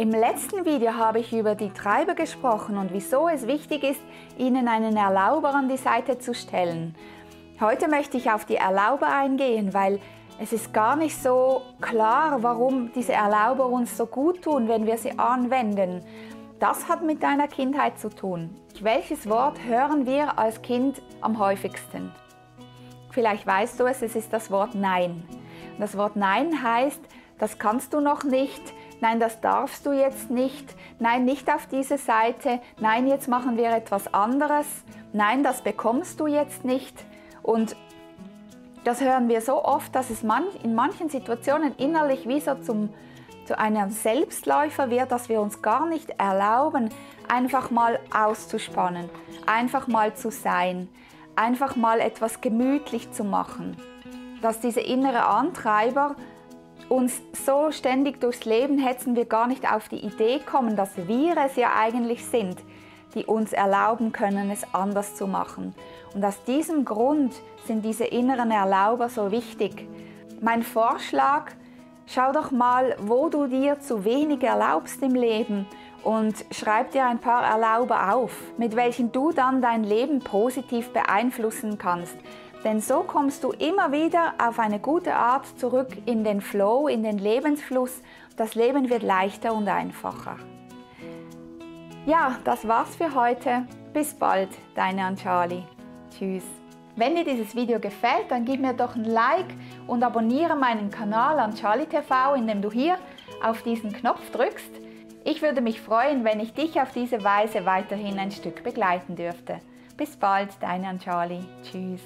Im letzten Video habe ich über die Treiber gesprochen und wieso es wichtig ist, ihnen einen Erlauber an die Seite zu stellen. Heute möchte ich auf die Erlauber eingehen, weil es ist gar nicht so klar, warum diese Erlauber uns so gut tun, wenn wir sie anwenden. Das hat mit deiner Kindheit zu tun. Welches Wort hören wir als Kind am häufigsten? Vielleicht weißt du es ist das Wort Nein. Das Wort Nein heißt, das kannst du noch nicht. Nein, das darfst du jetzt nicht. Nein, nicht auf diese Seite. Nein, jetzt machen wir etwas anderes. Nein, das bekommst du jetzt nicht. Und das hören wir so oft, dass es in manchen Situationen innerlich wie so zu einem Selbstläufer wird, dass wir uns gar nicht erlauben, einfach mal auszuspannen, einfach mal zu sein, einfach mal etwas gemütlich zu machen. Dass diese innere Antreiber uns so ständig durchs Leben hetzen, wir gar nicht auf die Idee kommen, dass wir es ja eigentlich sind, die uns erlauben können, es anders zu machen. Und aus diesem Grund sind diese inneren Erlauber so wichtig. Mein Vorschlag, schau doch mal, wo du dir zu wenig erlaubst im Leben und schreib dir ein paar Erlauber auf, mit welchen du dann dein Leben positiv beeinflussen kannst. Denn so kommst du immer wieder auf eine gute Art zurück in den Flow, in den Lebensfluss. Das Leben wird leichter und einfacher. Ja, das war's für heute. Bis bald, deine Anjali. Tschüss. Wenn dir dieses Video gefällt, dann gib mir doch ein Like und abonniere meinen Kanal Anjali TV, indem du hier auf diesen Knopf drückst. Ich würde mich freuen, wenn ich dich auf diese Weise weiterhin ein Stück begleiten dürfte. Bis bald, deine Anjali. Tschüss.